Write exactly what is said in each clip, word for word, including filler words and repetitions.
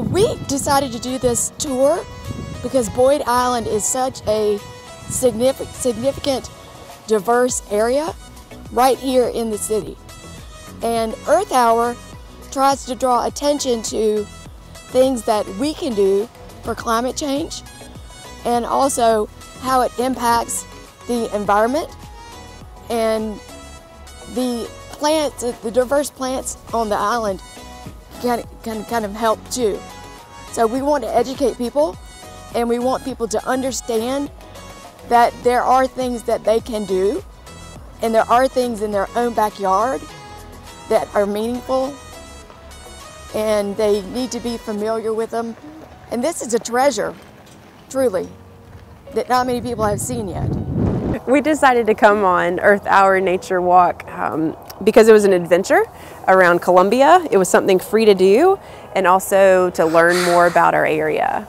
We decided to do this tour because Boyd Island is such a significant, significant diverse area right here in the city. And Earth Hour tries to draw attention to things that we can do for climate change and also how it impacts the environment and the plants, the diverse plants on the island can, can kind of help too. So we want to educate people and we want people to understand that there are things that they can do and there are things in their own backyard that are meaningful and they need to be familiar with them. And this is a treasure, truly, that not many people have seen yet. We decided to come on Earth Hour Nature Walk um, because it was an adventure around Columbia. It was something free to do and also to learn more about our area.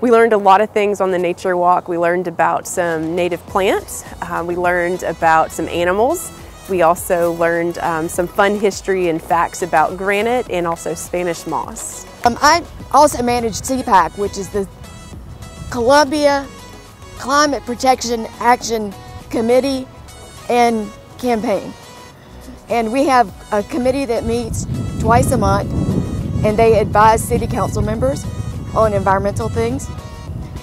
We learned a lot of things on the nature walk. We learned about some native plants. Uh, we learned about some animals. We also learned um, some fun history and facts about granite and also Spanish moss. Um, I also manage C PAC, which is the Columbia Climate Protection Action Committee and Campaign. And we have a committee that meets twice a month and they advise city council members on environmental things.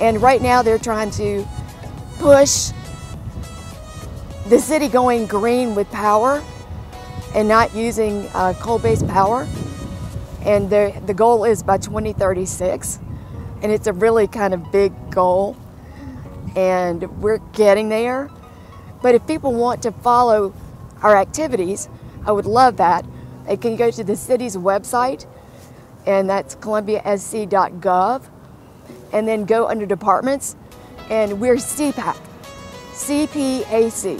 And right now they're trying to push the city going green with power and not using uh, coal-based power. And the, the goal is by twenty thirty-six. And it's a really kind of big goal. And we're getting there. But if people want to follow our activities, I would love that. They can go to the city's website, and that's columbia s c dot gov. And then go under departments, and we're C PAC, C P A C.